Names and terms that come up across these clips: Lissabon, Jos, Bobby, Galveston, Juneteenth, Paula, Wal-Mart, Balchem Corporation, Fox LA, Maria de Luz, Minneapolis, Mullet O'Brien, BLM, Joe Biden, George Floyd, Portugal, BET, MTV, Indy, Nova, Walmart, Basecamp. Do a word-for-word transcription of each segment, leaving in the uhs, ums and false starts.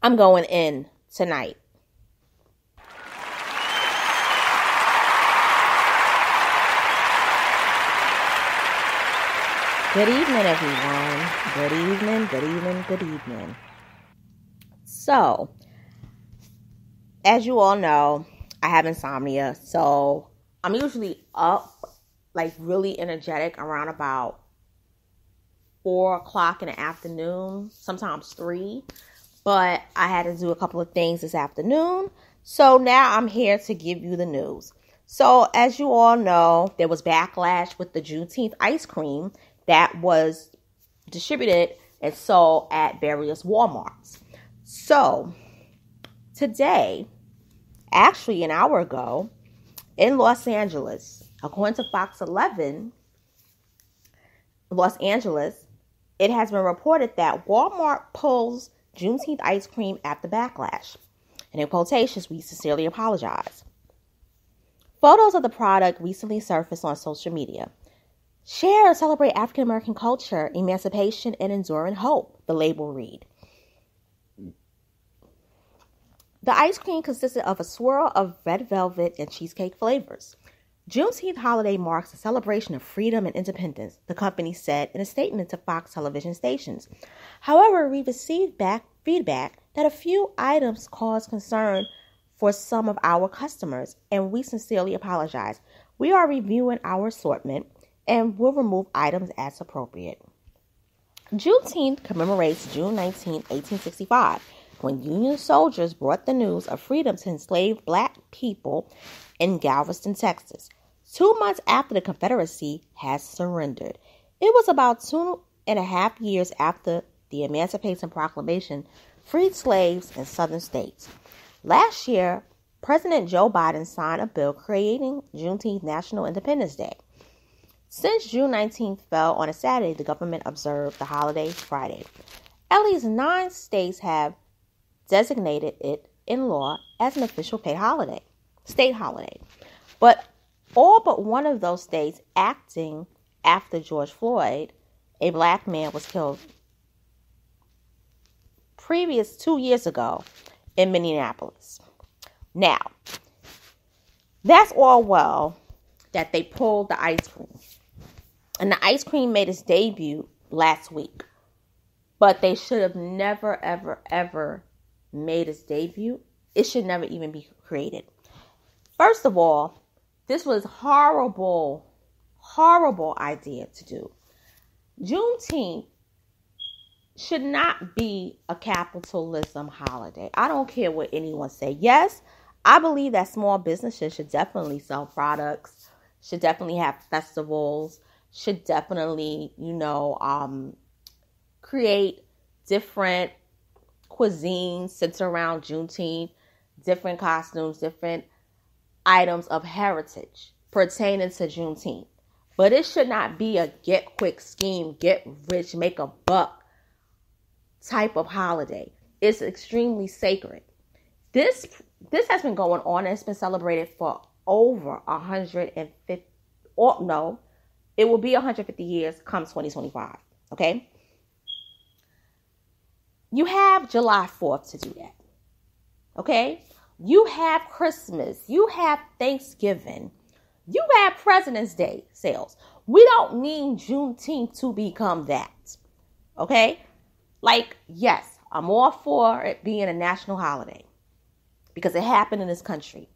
I'm going in tonight. Good evening, everyone. Good evening, good evening, good evening. So, as you all know, I have insomnia. So, I'm usually up, like, really energetic around about four o'clock in the afternoon, sometimes three. But I had to do a couple of things this afternoon. So, now I'm here to give you the news. So, as you all know, there was backlash with the Juneteenth ice cream that was distributed and sold at various Wal-Marts. So, today, actually an hour ago, in Los Angeles, according to Fox eleven, Los Angeles, it has been reported that Walmart pulls Juneteenth ice cream at the backlash. And in quotations, "We sincerely apologize." Photos of the product recently surfaced on social media. "Share and celebrate African-American culture, emancipation, and enduring hope," the label read. The ice cream consisted of a swirl of red velvet and cheesecake flavors. "Juneteenth holiday marks a celebration of freedom and independence," the company said in a statement to Fox television stations. "However, we received back feedback that a few items caused concern for some of our customers, and we sincerely apologize. We are reviewing our assortment and will remove items as appropriate." Juneteenth commemorates June nineteenth, eighteen sixty-five, when Union soldiers brought the news of freedom to enslaved black people in Galveston, Texas. Two months after the Confederacy had surrendered, it was about two and a half years after the Emancipation Proclamation freed slaves in southern states. Last year, President Joe Biden signed a bill creating Juneteenth National Independence Day. Since June nineteenth fell on a Saturday, the government observed the holiday Friday. At least nine states have designated it in law as an official paid holiday, state holiday. But all but one of those states acting after George Floyd, a black man was killed previous two years ago in Minneapolis. Now, that's all well that they pulled the ice cream. And the ice cream made its debut last week. But they should have never, ever, ever made its debut. It should never even be created. First of all, this was horrible, horrible idea to do. Juneteenth should not be a capitalism holiday. I don't care what anyone say. Yes, I believe that small businesses should definitely sell products, should definitely have festivals, should definitely, you know, um, create different cuisines centered around Juneteenth, different costumes, different items of heritage pertaining to Juneteenth. But it should not be a get quick scheme, get rich, make a buck type of holiday. It's extremely sacred. This this has been going on. It's been celebrated for over one hundred fifty, or no, it will be one hundred fifty years come twenty twenty-five, okay? You have July fourth to do that, okay? You have Christmas. You have Thanksgiving. You have President's Day sales. We don't need Juneteenth to become that, okay? Like, yes, I'm all for it being a national holiday because it happened in this country.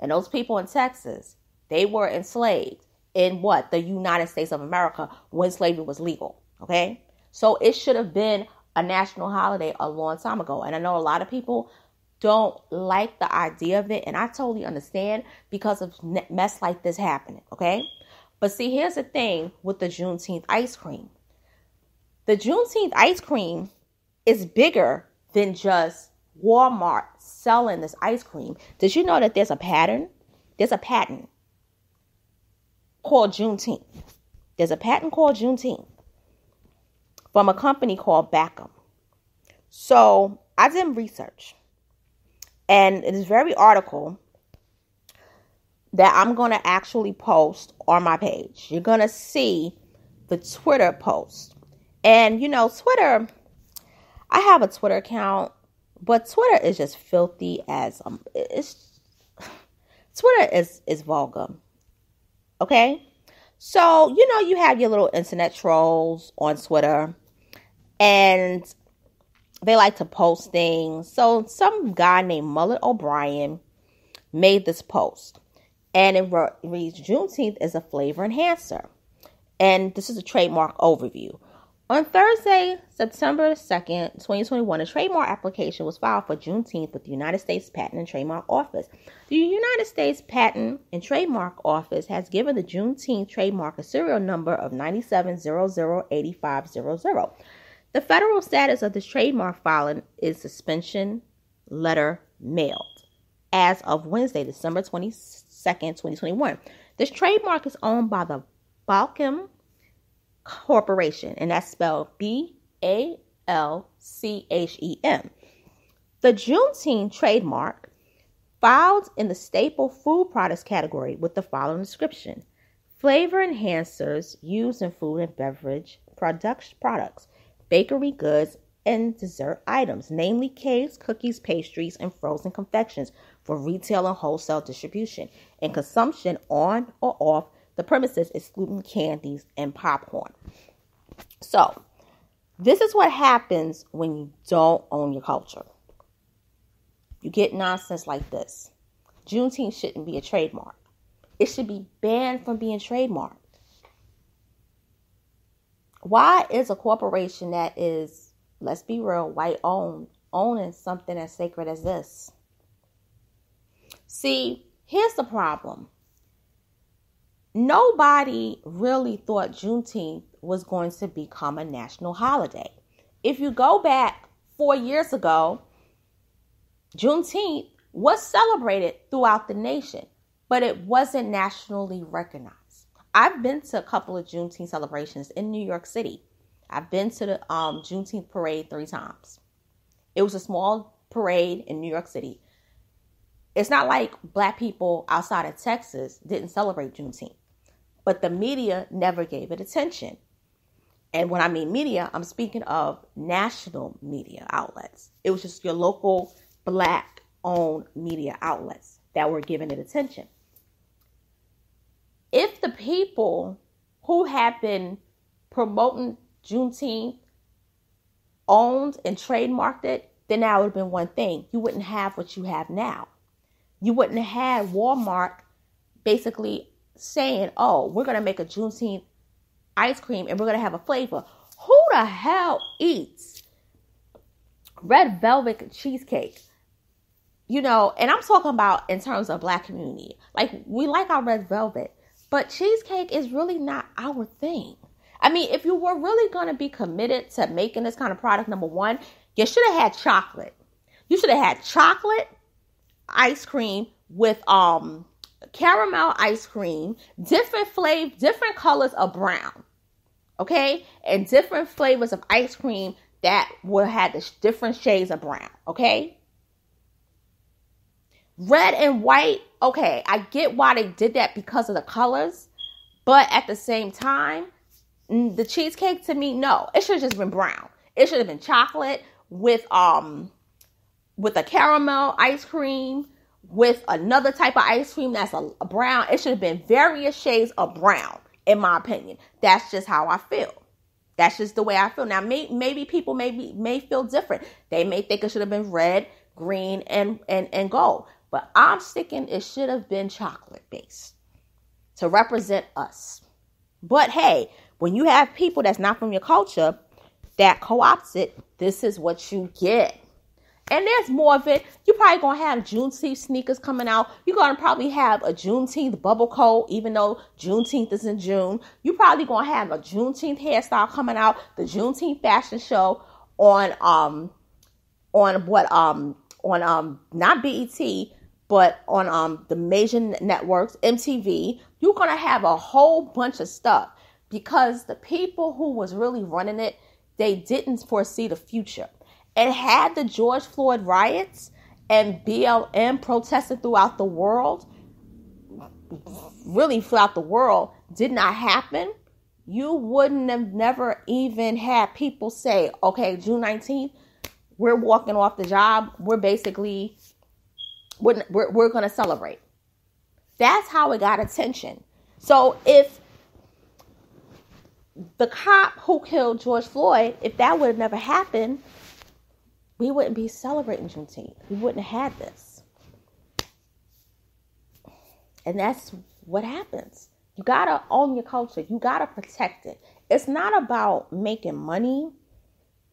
And those people in Texas, they were enslaved in what? The United States of America when slavery was legal, okay? So it should have been a national holiday a long time ago. And I know a lot of people don't like the idea of it, and I totally understand because of mess like this happening, okay? But see, here's the thing with the Juneteenth ice cream. The Juneteenth ice cream is bigger than just Walmart selling this ice cream. Did you know that there's a pattern? There's a patent called Juneteenth. There's a patent called Juneteenth from a company called Balchem. So I did research, and it is very article that I'm going to actually post on my page. You're going to see the Twitter post. And, you know, Twitter, I have a Twitter account, But Twitter is just filthy as um, it's Twitter is is vulgar. Okay, so you know you have your little internet trolls on Twitter, and they like to post things. So some guy named Mullet O'Brien made this post, and it reads, "Juneteenth is a flavor enhancer," and this is a trademark overview. On Thursday, September second, twenty twenty-one, a trademark application was filed for Juneteenth with the United States Patent and Trademark Office. The United States Patent and Trademark Office has given the Juneteenth trademark a serial number of nine seven zero zero eight five zero zero. The federal status of this trademark filing is suspension letter mailed as of Wednesday, December twenty-second, twenty twenty-one. This trademark is owned by the Balchem Corporation, and that's spelled B A L C H E M. The Juneteenth trademark filed in the staple food products category with the following description: flavor enhancers used in food and beverage product, products, bakery goods, and dessert items, namely cakes, cookies, pastries, and frozen confections for retail and wholesale distribution and consumption on or off the premises, excluding candies and popcorn. So, this is what happens when you don't own your culture. You get nonsense like this. Juneteenth shouldn't be a trademark. It should be banned from being trademarked. Why is a corporation that is, let's be real, white-owned, owning something as sacred as this? See, here's the problem. Nobody really thought Juneteenth was going to become a national holiday. If you go back four years ago, Juneteenth was celebrated throughout the nation, but it wasn't nationally recognized. I've been to a couple of Juneteenth celebrations in New York City. I've been to the um, Juneteenth parade three times. It was a small parade in New York City. It's not like black people outside of Texas didn't celebrate Juneteenth, but the media never gave it attention. And when I mean media, I'm speaking of national media outlets. It was just your local black-owned media outlets that were giving it attention. If the people who have been promoting Juneteenth owned and trademarked it, then that would have been one thing. You wouldn't have what you have now. You wouldn't have Walmart basically saying, oh, we're going to make a Juneteenth ice cream and we're going to have a flavor. Who the hell eats red velvet cheesecake? You know, and I'm talking about in terms of black community. Like, we like our red velvet, but cheesecake is really not our thing. I mean, if you were really going to be committed to making this kind of product, number one, you should have had chocolate. You should have had chocolate ice cream with um caramel ice cream, different flavor, different colors of brown, okay, and different flavors of ice cream that will have the different shades of brown, okay. Red and white, okay, I get why they did that because of the colors, but at the same time, the cheesecake to me, no, it should have just been brown. It should have been chocolate with um. with a caramel ice cream, with another type of ice cream that's a, a brown. It should have been various shades of brown, in my opinion. That's just how I feel. That's just the way I feel. Now, may, maybe people may, be, may feel different. They may think it should have been red, green, and, and, and gold. But I'm sticking, it should have been chocolate-based to represent us. But hey, when you have people that's not from your culture that co-opts it, this is what you get. And there's more of it. You're probably going to have Juneteenth sneakers coming out. You're going to probably have a Juneteenth bubble coat, even though Juneteenth is in June. You're probably going to have a Juneteenth hairstyle coming out. The Juneteenth fashion show on, um, on what, um, on, um, not B E T, but on, um, the major networks, M T V. You're going to have a whole bunch of stuff because the people who was really running it, they didn't foresee the future. And had the George Floyd riots and B L M protested throughout the world, really throughout the world, did not happen, you wouldn't have never even had people say, okay, June nineteenth, we're walking off the job, we're basically, we're, we're, we're going to celebrate. That's how it got attention. So if the cop who killed George Floyd, if that would have never happened, we wouldn't be celebrating Juneteenth. We wouldn't have had this. And that's what happens. You got to own your culture. You got to protect it. It's not about making money,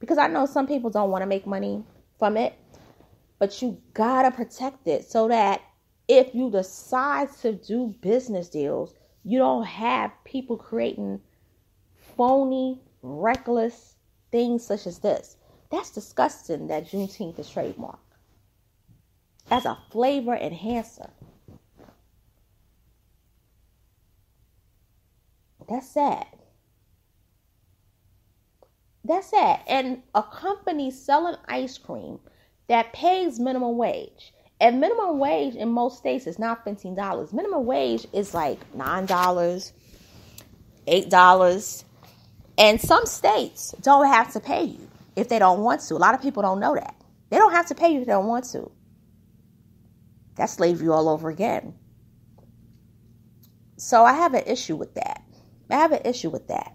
because I know some people don't want to make money from it, but you got to protect it so that if you decide to do business deals, you don't have people creating phony, reckless things such as this. That's disgusting that Juneteenth is trademarked as a flavor enhancer. That's sad. That's sad. And a company selling ice cream that pays minimum wage, and minimum wage in most states is not fifteen dollars. Minimum wage is like nine dollars, eight dollars. And some states don't have to pay you if they don't want to. A lot of people don't know that. They don't have to pay you if they don't want to. That's slavery all over again. So I have an issue with that. I have an issue with that.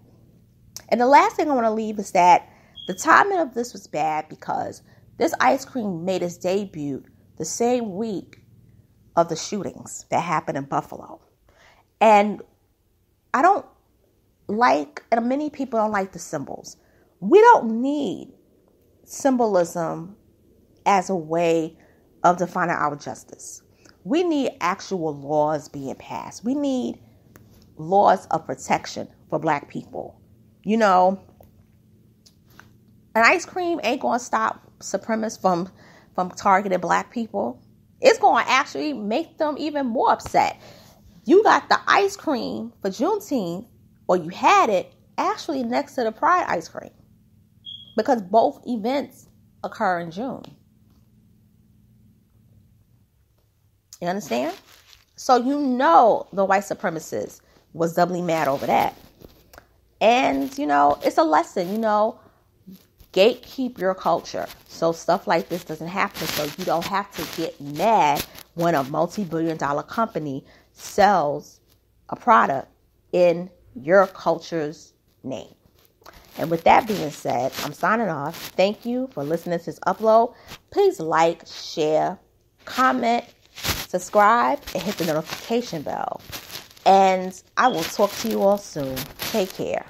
And the last thing I want to leave is that the timing of this was bad, because this ice cream made its debut the same week of the shootings that happened in Buffalo. And I don't like, and many people don't like the symbols. We don't need symbolism as a way of defining our justice. We need actual laws being passed. We need laws of protection for Black people. You know, an ice cream ain't going to stop supremacists from, from targeting Black people. It's going to actually make them even more upset. You got the ice cream for Juneteenth, or you had it actually next to the Pride ice cream, because both events occur in June. You understand? So you know the white supremacists was doubly mad over that. And, you know, it's a lesson, you know, gatekeep your culture so stuff like this doesn't happen, so you don't have to get mad when a multi-billion dollar company sells a product in your culture's name. And with that being said, I'm signing off. Thank you for listening to this upload. Please like, share, comment, subscribe, and hit the notification bell. And I will talk to you all soon. Take care.